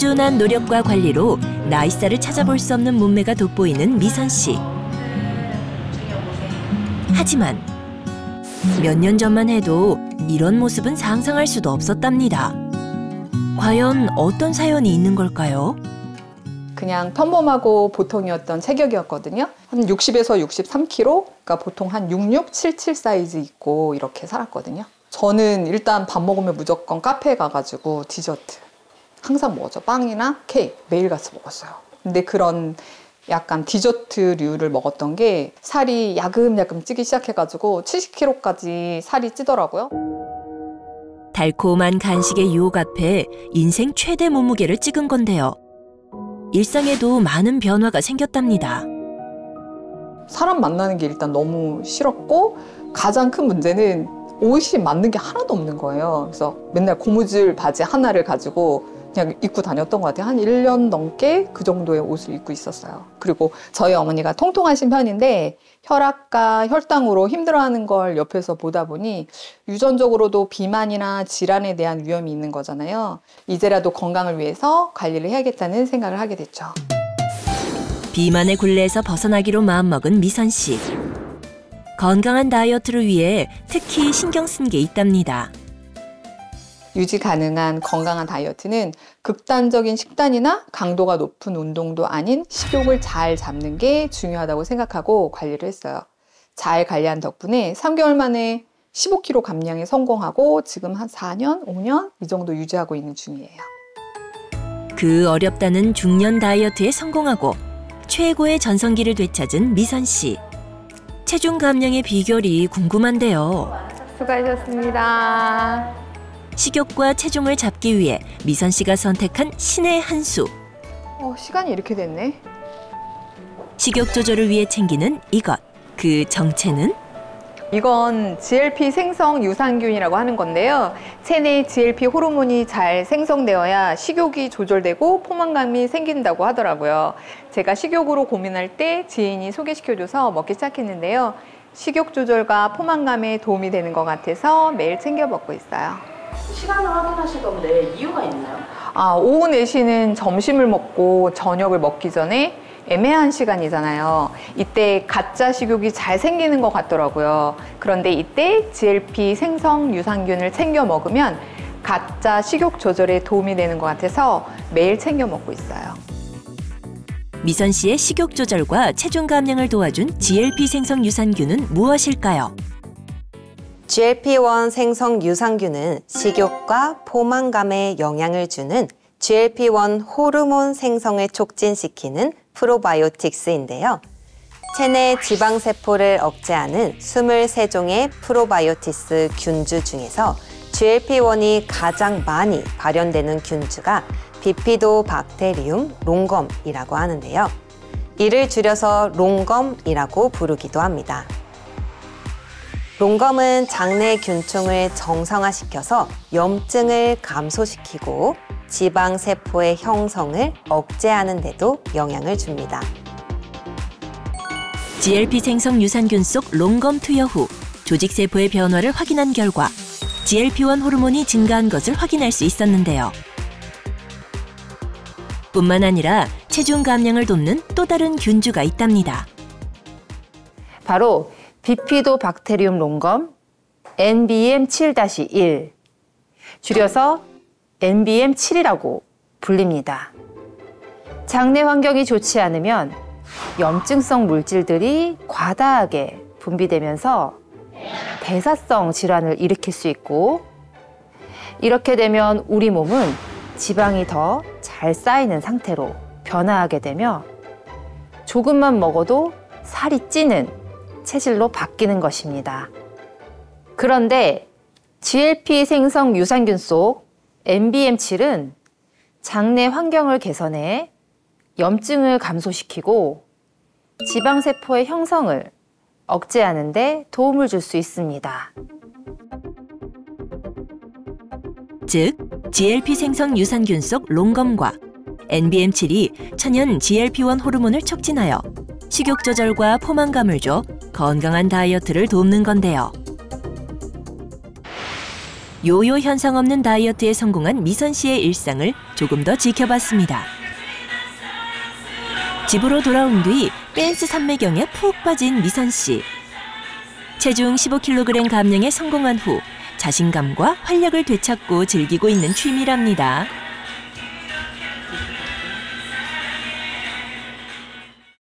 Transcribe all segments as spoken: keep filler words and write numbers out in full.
꾸준한 노력과 관리로 나이살을 찾아볼 수 없는 몸매가 돋보이는 미선 씨. 하지만 몇 년 전만 해도 이런 모습은 상상할 수도 없었답니다. 과연 어떤 사연이 있는 걸까요? 그냥 평범하고 보통이었던 체격이었거든요. 한 육십에서 육십삼 킬로그램, 그러니까 보통 한 육십육, 칠십칠 사이즈 있고 이렇게 살았거든요. 저는 일단 밥 먹으면 무조건 카페에 가가지고 디저트 항상 먹었죠. 빵이나 케이크 매일같이 먹었어요. 근데 그런 약간 디저트류를 먹었던 게 살이 야금야금 찌기 시작해가지고 칠십 킬로그램까지 살이 찌더라고요. 달콤한 간식의 유혹 앞에 인생 최대 몸무게를 찍은 건데요. 일상에도 많은 변화가 생겼답니다. 사람 만나는 게 일단 너무 싫었고, 가장 큰 문제는 옷이 맞는 게 하나도 없는 거예요. 그래서 맨날 고무줄 바지 하나를 가지고 그냥 입고 다녔던 것 같아요. 한 일 년 넘게 그 정도의 옷을 입고 있었어요. 그리고 저희 어머니가 통통하신 편인데 혈압과 혈당으로 힘들어하는 걸 옆에서 보다 보니 유전적으로도 비만이나 질환에 대한 위험이 있는 거잖아요. 이제라도 건강을 위해서 관리를 해야겠다는 생각을 하게 됐죠. 비만의 굴레에서 벗어나기로 마음먹은 미선 씨. 건강한 다이어트를 위해 특히 신경 쓴 게 있답니다. 유지 가능한 건강한 다이어트는 극단적인 식단이나 강도가 높은 운동도 아닌 식욕을 잘 잡는 게 중요하다고 생각하고 관리를 했어요. 잘 관리한 덕분에 삼 개월 만에 십오 킬로그램 감량에 성공하고 지금 한 사 년, 오 년 이 정도 유지하고 있는 중이에요. 그 어렵다는 중년 다이어트에 성공하고 최고의 전성기를 되찾은 미선 씨. 체중 감량의 비결이 궁금한데요. 수고하셨습니다. 식욕과 체중을 잡기 위해 미선 씨가 선택한 신의 한 수. 어, 시간이 이렇게 됐네. 식욕 조절을 위해 챙기는 이것. 그 정체는? 이건 지엘피 생성 유산균이라고 하는 건데요. 체내 지엘피 호르몬이 잘 생성되어야 식욕이 조절되고 포만감이 생긴다고 하더라고요. 제가 식욕으로 고민할 때 지인이 소개시켜줘서 먹기 시작했는데요. 식욕 조절과 포만감에 도움이 되는 것 같아서 매일 챙겨 먹고 있어요. 시간을 확인하실 건데 이유가 있나요? 아, 오후 네 시는 점심을 먹고 저녁을 먹기 전에 애매한 시간이잖아요. 이때 가짜 식욕이 잘 생기는 것 같더라고요. 그런데 이때 지엘피 생성 유산균을 챙겨 먹으면 가짜 식욕 조절에 도움이 되는 것 같아서 매일 챙겨 먹고 있어요. 미선 씨의 식욕 조절과 체중 감량을 도와준 지엘피 생성 유산균은 무엇일까요? 지엘피 원 생성 유산균은 식욕과 포만감에 영향을 주는 지엘피 원 호르몬 생성을 촉진시키는 프로바이오틱스인데요. 체내 지방세포를 억제하는 이십삼 종의 프로바이오틱스 균주 중에서 지엘피 원이 가장 많이 발현되는 균주가 비피도박테리움 롱검이라고 하는데요. 이를 줄여서 롱검이라고 부르기도 합니다. 롱검은 장내 균층을 정상화시켜서 염증을 감소시키고 지방세포의 형성을 억제하는 데도 영향을 줍니다. 지엘피 생성 유산균 속 롱검 투여 후 조직세포의 변화를 확인한 결과 지엘피 원 호르몬이 증가한 것을 확인할 수 있었는데요. 뿐만 아니라 체중 감량을 돕는 또 다른 균주가 있답니다. 바로 비피도박테리움 롱검 엔비엠 칠 일, 줄여서 엔비엠 칠이라고 불립니다. 장내 환경이 좋지 않으면 염증성 물질들이 과다하게 분비되면서 대사성 질환을 일으킬 수 있고, 이렇게 되면 우리 몸은 지방이 더 잘 쌓이는 상태로 변화하게 되며 조금만 먹어도 살이 찌는 체질로 바뀌는 것입니다. 그런데 지엘피 생성 유산균 속 엔비엠 칠은 장내 환경을 개선해 염증을 감소시키고 지방세포의 형성을 억제하는 데 도움을 줄 수 있습니다. 즉, 지엘피 생성 유산균 속 롱검과 엔비엠 칠이 천연 지엘피 원 호르몬을 촉진하여 식욕 조절과 포만감을 줘 건강한 다이어트를 돕는 건데요. 요요 현상 없는 다이어트에 성공한 미선 씨의 일상을 조금 더 지켜봤습니다. 집으로 돌아온 뒤 댄스 삼매경에 푹 빠진 미선 씨. 체중 십오 킬로그램 감량에 성공한 후 자신감과 활력을 되찾고 즐기고 있는 취미랍니다.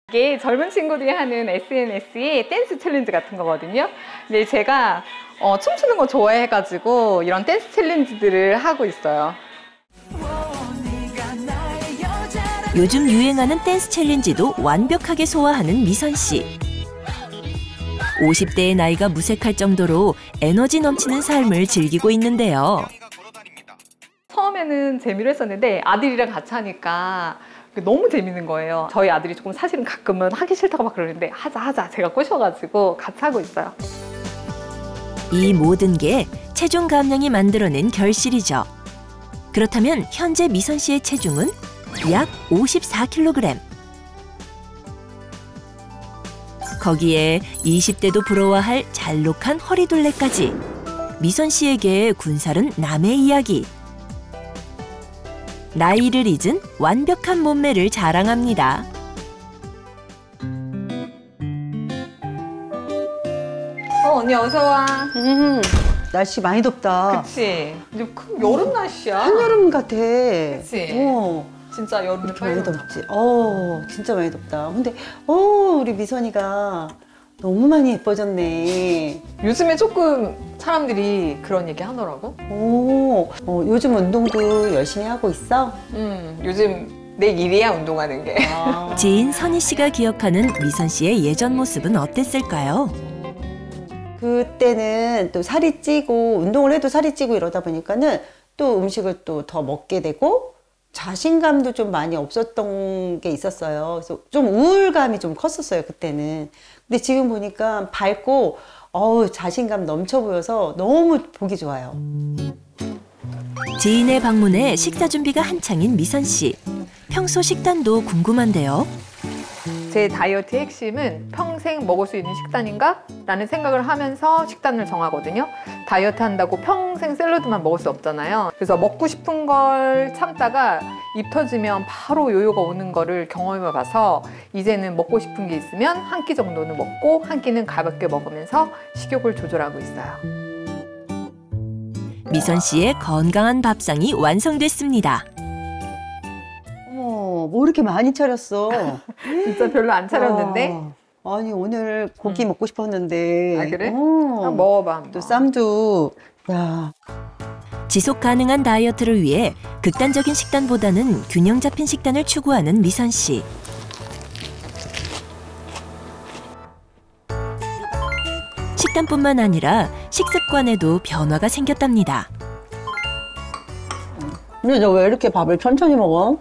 이게 젊은 친구들이 하는 에스엔에스의 댄스 챌린지 같은 거거든요. 근데 제가 어, 춤추는 거 좋아해가지고 이런 댄스 챌린지들을 하고 있어요. 요즘 유행하는 댄스 챌린지도 완벽하게 소화하는 미선 씨. 오십 대의 나이가 무색할 정도로 에너지 넘치는 삶을 즐기고 있는데요. 처음에는 재미로 했었는데 아들이랑 같이 하니까 너무 재밌는 거예요. 저희 아들이 조금 사실은 가끔은 하기 싫다고 막 그러는데 하자 하자 제가 꼬셔가지고 같이 하고 있어요. 이 모든 게 체중 감량이 만들어낸 결실이죠. 그렇다면 현재 미선 씨의 체중은 약 오십사 킬로그램. 거기에 이십 대도 부러워할 잘록한 허리둘레까지. 미선 씨에게 군살은 남의 이야기. 나이를 잊은 완벽한 몸매를 자랑합니다. 어, 언니 어서와. 음, 날씨 많이 덥다. 그치? 이제 여름 날씨야. 한여름 같아. 그치? 어. 진짜 여름에 많이 덥지. 어, 진짜 많이 덥다. 근데 어, 우리 미선이가 너무 많이 예뻐졌네. 요즘에 조금 사람들이 그런 얘기 하더라고. 오, 어, 요즘 운동도 열심히 하고 있어? 음, 요즘 내 일이야 운동하는 게. 아. 지인 선희 씨가 기억하는 미선 씨의 예전 모습은 어땠을까요? 그때는 또 살이 찌고 운동을 해도 살이 찌고 이러다 보니까는 또 음식을 또 더 먹게 되고 자신감도 좀 많이 없었던 게 있었어요. 그래서 좀 우울감이 좀 컸었어요, 그때는. 근데 지금 보니까 밝고 어우, 자신감 넘쳐 보여서 너무 보기 좋아요. 지인의 방문에 식사 준비가 한창인 미선 씨. 평소 식단도 궁금한데요. 제 다이어트의 핵심은 평생 먹을 수 있는 식단인가? 라는 생각을 하면서 식단을 정하거든요. 다이어트 한다고 평생 샐러드만 먹을 수 없잖아요. 그래서 먹고 싶은 걸 참다가 입 터지면 바로 요요가 오는 거를 경험해 봐서 이제는 먹고 싶은 게 있으면 한 끼 정도는 먹고 한 끼는 가볍게 먹으면서 식욕을 조절하고 있어요. 미선 씨의 건강한 밥상이 완성됐습니다. 어머, 뭐 이렇게 많이 차렸어. 진짜 별로 안 차렸는데. 아. 아니 오늘 고기 음. 먹고 싶었는데. 아 그래? 어. 먹어봐. 또 쌈도. 야. 지속 가능한 다이어트를 위해 극단적인 식단보다는 균형 잡힌 식단을 추구하는 미선 씨. 식단뿐만 아니라 식습관에도 변화가 생겼답니다. 근데 너 왜 이렇게 밥을 천천히 먹어?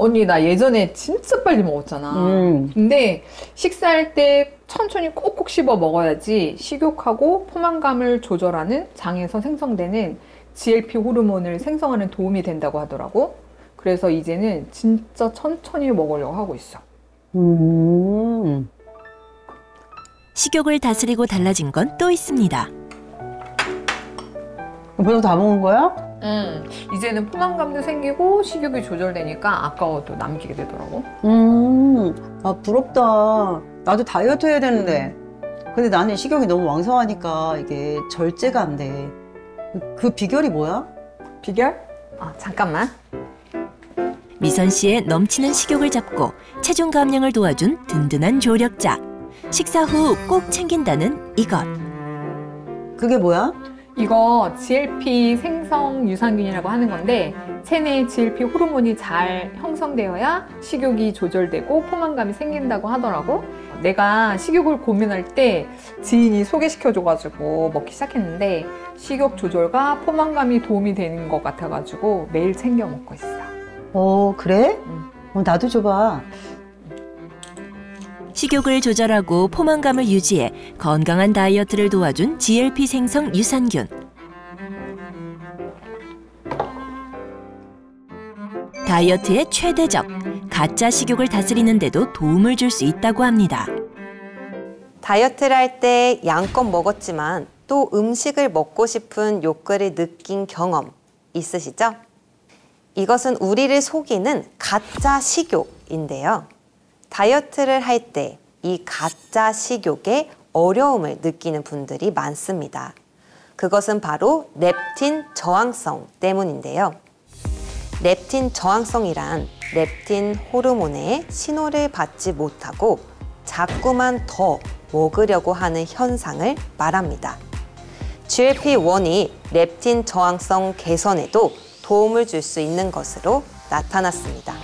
언니 나 예전에 진짜 빨리 먹었잖아. 음. 근데 식사할 때 천천히 꼭꼭 씹어 먹어야지 식욕하고 포만감을 조절하는 장에서 생성되는 지엘피 호르몬을 생성하는 도움이 된다고 하더라고. 그래서 이제는 진짜 천천히 먹으려고 하고 있어. 음. 식욕을 다스리고 달라진 건 또 있습니다. 벌써 다 먹은 거야? 음, 이제는 포만감도 생기고 식욕이 조절되니까 아까워도 남기게 되더라고. 음, 아 부럽다. 나도 다이어트 해야 되는데. 근데 나는 식욕이 너무 왕성하니까 이게 절제가 안 돼. 그 비결이 뭐야? 비결? 아 잠깐만. 미선 씨의 넘치는 식욕을 잡고 체중 감량을 도와준 든든한 조력자. 식사 후 꼭 챙긴다는 이것. 그게 뭐야? 이거 지엘피 생성 유산균이라고 하는 건데 체내에 지엘피 호르몬이 잘 형성되어야 식욕이 조절되고 포만감이 생긴다고 하더라고. 내가 식욕을 고민할 때 지인이 소개시켜줘가지고 먹기 시작했는데 식욕 조절과 포만감이 도움이 되는 것 같아가지고 매일 챙겨 먹고 있어. 어 그래? 응. 어, 나도 줘봐. 식욕을 조절하고 포만감을 유지해 건강한 다이어트를 도와준 지엘피 생성 유산균. 다이어트의 최대적, 가짜 식욕을 다스리는 데도 도움을 줄 수 있다고 합니다. 다이어트를 할 때 양껏 먹었지만 또 음식을 먹고 싶은 욕구를 느낀 경험 있으시죠? 이것은 우리를 속이는 가짜 식욕인데요. 다이어트를 할 때 이 가짜 식욕에 어려움을 느끼는 분들이 많습니다. 그것은 바로 렙틴 저항성 때문인데요. 렙틴 저항성이란 렙틴 호르몬의 신호를 받지 못하고 자꾸만 더 먹으려고 하는 현상을 말합니다. 지엘피 원이 렙틴 저항성 개선에도 도움을 줄 수 있는 것으로 나타났습니다.